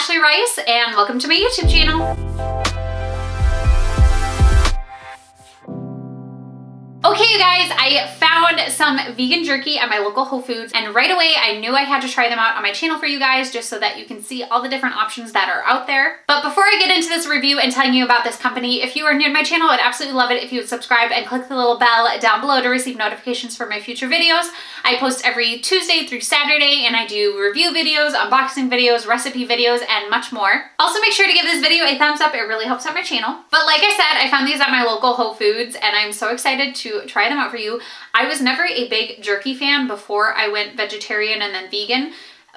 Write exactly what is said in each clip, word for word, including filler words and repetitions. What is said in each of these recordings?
Ashley Rice and welcome to my YouTube channel. Okay, you guys, I found some vegan jerky at my local Whole Foods and right away I knew I had to try them out on my channel for you guys just so that you can see all the different options that are out there. But before I get into this review and telling you about this company, if you are new to my channel, I'd absolutely love it if you would subscribe and click the little bell down below to receive notifications for my future videos. I post every Tuesday through Saturday and I do review videos, unboxing videos, recipe videos, and much more. Also make sure to give this video a thumbs up, it really helps out my channel. But like I said, I found these at my local Whole Foods and I'm so excited to try them out for you. I was never a big jerky fan before I went vegetarian and then vegan,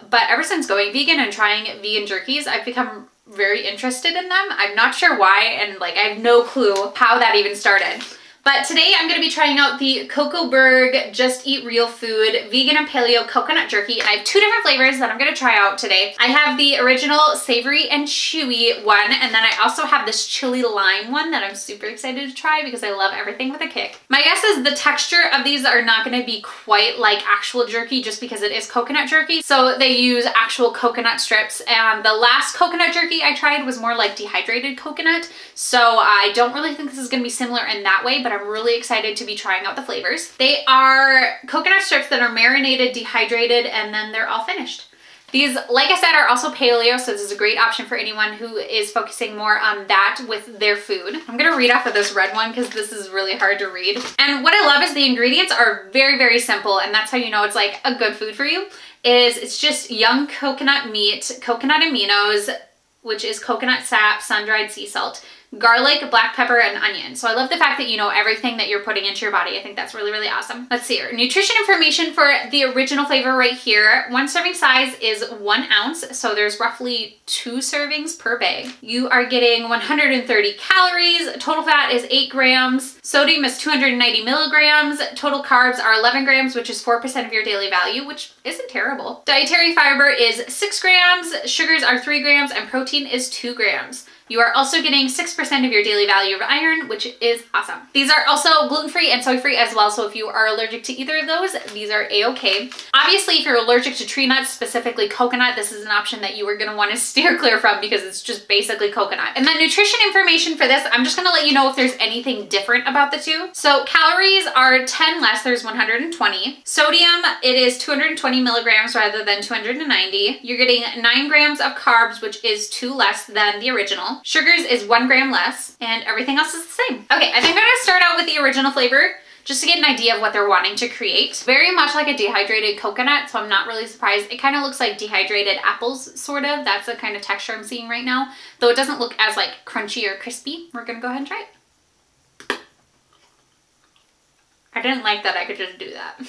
but ever since going vegan and trying vegan jerkies, I've become very interested in them. I'm not sure why, and like I have no clue how that even started. But today I'm going to be trying out the Cocoburg Just Eat Real Food Vegan and Paleo Coconut Jerky, and I have two different flavors that I'm going to try out today. I have the original savory and chewy one, and then I also have this chili lime one that I'm super excited to try because I love everything with a kick. My guess is the texture of these are not going to be quite like actual jerky just because it is coconut jerky, so they use actual coconut strips, and the last coconut jerky I tried was more like dehydrated coconut, so I don't really think this is going to be similar in that way, but I'm really excited to be trying out the flavors. They are coconut strips that are marinated, dehydrated, and then they're all finished. These, like I said, are also paleo, so this is a great option for anyone who is focusing more on that with their food. I'm gonna read off of this red one because this is really hard to read. And what I love is the ingredients are very, very simple, and that's how you know it's like a good food for you, is it's just young coconut meat, coconut aminos, which is coconut sap, sun-dried sea salt, garlic, black pepper, and onion. So I love the fact that you know everything that you're putting into your body. I think that's really, really awesome. Let's see here. Nutrition information for the original flavor right here. One serving size is one ounce, so there's roughly two servings per bag. You are getting one hundred thirty calories. Total fat is eight grams. Sodium is two hundred ninety milligrams. Total carbs are eleven grams, which is four percent of your daily value, which isn't terrible. Dietary fiber is six grams. Sugars are three grams, and protein is two grams. You are also getting six percent of your daily value of iron, which is awesome. These are also gluten-free and soy-free as well, so if you are allergic to either of those, these are a-okay. Obviously, if you're allergic to tree nuts, specifically coconut, this is an option that you are gonna wanna steer clear from because it's just basically coconut. And the nutrition information for this, I'm just gonna let you know if there's anything different about the two. So calories are ten less, there's one hundred twenty. Sodium, it is two hundred twenty milligrams rather than two hundred ninety. You're getting nine grams of carbs, which is two less than the original. Sugars is one gram less, and everything else is the same. Okay, I think I'm gonna start out with the original flavor just to get an idea of what they're wanting to create. Very much like a dehydrated coconut, so I'm not really surprised. It kind of looks like dehydrated apples, sort of. That's the kind of texture I'm seeing right now, though it doesn't look as like crunchy or crispy. We're gonna go ahead and try it. I didn't like that I could just do that.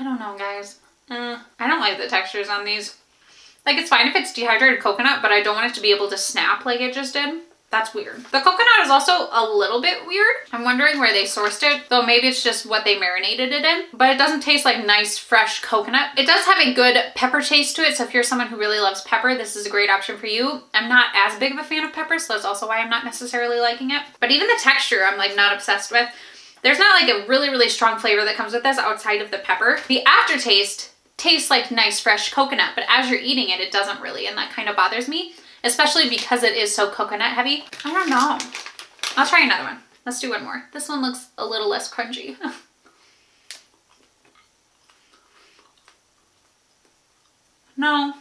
I don't know, guys. Uh, I don't like the textures on these. Like, it's fine if it's dehydrated coconut, but I don't want it to be able to snap like it just did. That's weird. The coconut is also a little bit weird. I'm wondering where they sourced it, though maybe it's just what they marinated it in, but it doesn't taste like nice, fresh coconut. It does have a good pepper taste to it, so if you're someone who really loves pepper, this is a great option for you. I'm not as big of a fan of pepper, so that's also why I'm not necessarily liking it. But even the texture, I'm like not obsessed with. There's not like a really, really strong flavor that comes with this outside of the pepper. The aftertaste tastes like nice, fresh coconut, but as you're eating it, it doesn't really, and that kind of bothers me, especially because it is so coconut heavy. I don't know. I'll try another one. Let's do one more. This one looks a little less crunchy. No.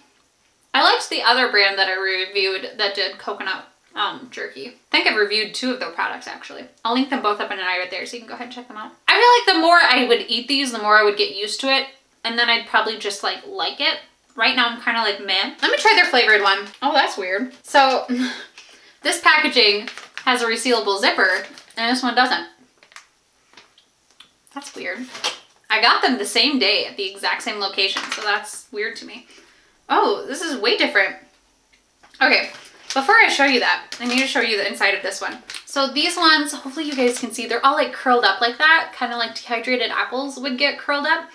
I liked the other brand that I reviewed that did coconut Um, jerky. I think I've reviewed two of their products actually. I'll link them both up in an I right there so you can go ahead and check them out. I feel like the more I would eat these, the more I would get used to it, and then I'd probably just like like it. Right now I'm kind of like meh. Let me try their flavored one. Oh, that's weird. So this packaging has a resealable zipper and this one doesn't. That's weird. I got them the same day at the exact same location, so that's weird to me. Oh, this is way different. Okay. Before I show you that, I need to show you the inside of this one. So these ones, hopefully you guys can see, they're all like curled up like that, kind of like dehydrated apples would get curled up.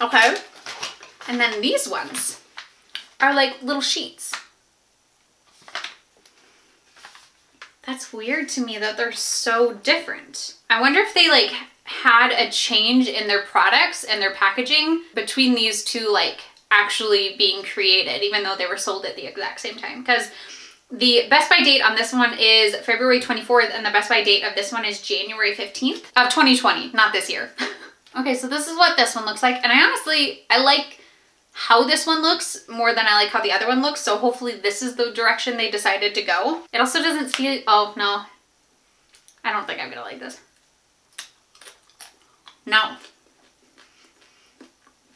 Okay. And then these ones are like little sheets. That's weird to me that they're so different. I wonder if they like had a change in their products and their packaging between these two like actually being created, even though they were sold at the exact same time. Because the best by date on this one is February twenty-fourth and the best by date of this one is January fifteenth of twenty twenty, not this year. Okay, so this is what this one looks like. And I honestly, I like how this one looks more than I like how the other one looks. So hopefully this is the direction they decided to go. It also doesn't feel, oh no, I don't think I'm gonna like this. No.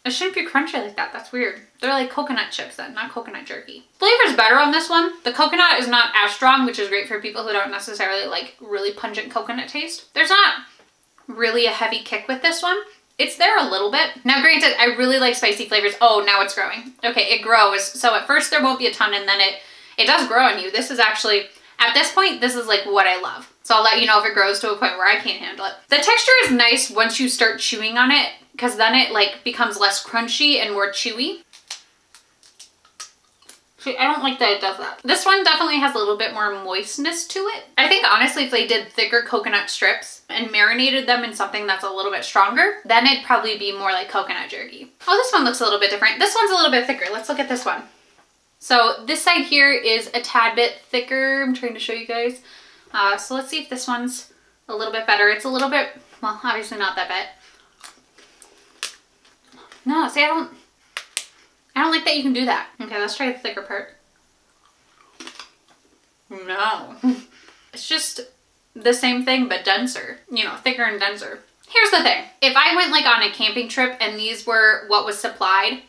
It shouldn't be crunchy like that, that's weird. They're like coconut chips then, not coconut jerky. Flavor's better on this one. The coconut is not as strong, which is great for people who don't necessarily like really pungent coconut taste. There's not really a heavy kick with this one. It's there a little bit. Now granted, I really like spicy flavors. Oh, now it's growing. Okay, it grows. So at first there won't be a ton and then it, it does grow on you. This is actually, at this point, this is like what I love. So I'll let you know if it grows to a point where I can't handle it. The texture is nice once you start chewing on it, because then it like becomes less crunchy and more chewy. See, I don't like that it does that. This one definitely has a little bit more moistness to it. I think honestly, if they did thicker coconut strips and marinated them in something that's a little bit stronger, then it'd probably be more like coconut jerky. Oh, this one looks a little bit different. This one's a little bit thicker. Let's look at this one. So this side here is a tad bit thicker. I'm trying to show you guys. Uh, so let's see if this one's a little bit better. It's a little bit, well, obviously not that bad. No, see, I don't, I don't like that you can do that. Okay, let's try the thicker part. No. It's just the same thing, but denser. You know, thicker and denser. Here's the thing. If I went like on a camping trip and these were what was supplied,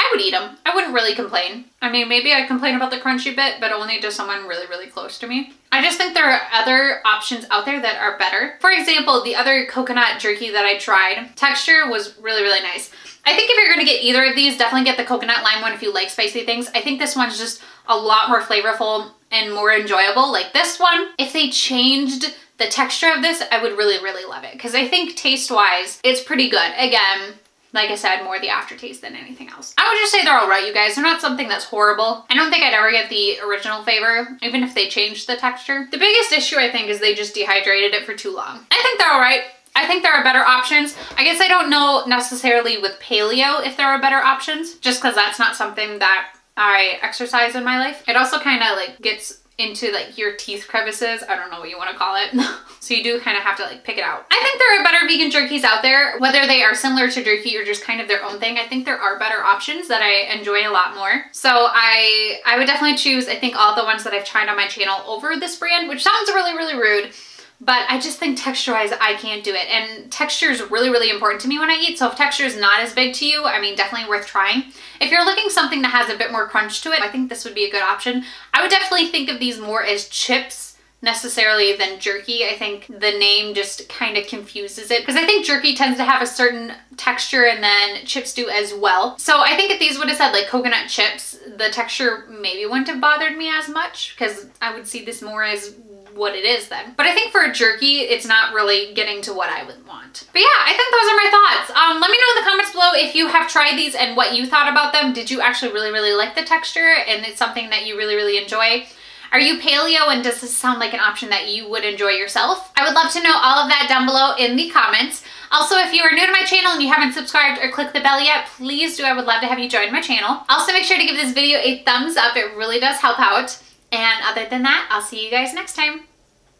I would eat them. I wouldn't really complain. I mean, maybe I'd complain about the crunchy bit, but only to someone really, really close to me. I just think there are other options out there that are better. For example, the other coconut jerky that I tried, texture was really, really nice. I think if you're gonna get either of these, definitely get the coconut lime one if you like spicy things. I think this one's just a lot more flavorful and more enjoyable. Like this one, if they changed the texture of this, I would really, really love it. Because I think taste-wise, it's pretty good. Again, like I said, more the aftertaste than anything else. I would just say they're all right, you guys. They're not something that's horrible. I don't think I'd ever get the original flavor, even if they changed the texture. The biggest issue, I think, is they just dehydrated it for too long. I think they're all right. I think there are better options. I guess I don't know necessarily with paleo if there are better options, just because that's not something that I exercise in my life. It also kind of like gets into like your teeth crevices. I don't know what you want to call it. So you do kind of have to like pick it out. I think there are better vegan jerkies out there, whether they are similar to jerky or just kind of their own thing. I think there are better options that I enjoy a lot more. So I, I would definitely choose, I think, all the ones that I've tried on my channel over this brand, which sounds really, really rude, but I just think texture-wise, I can't do it. And texture is really, really important to me when I eat. So if texture is not as big to you, I mean, definitely worth trying. If you're looking something that has a bit more crunch to it, I think this would be a good option. I would definitely think of these more as chips necessarily than jerky. I think the name just kind of confuses it because I think jerky tends to have a certain texture and then chips do as well. So I think if these would have said like coconut chips, the texture maybe wouldn't have bothered me as much because I would see this more as what it is then. But I think for a jerky, it's not really getting to what I would want. But yeah, I think those are my thoughts. Um, let me know in the comments below if you have tried these and what you thought about them. Did you actually really, really like the texture and it's something that you really, really enjoy? Are you paleo and does this sound like an option that you would enjoy yourself? I would love to know all of that down below in the comments. Also, if you are new to my channel and you haven't subscribed or clicked the bell yet, please do. I would love to have you join my channel. Also, make sure to give this video a thumbs up. It really does help out. And other than that, I'll see you guys next time.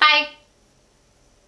Bye.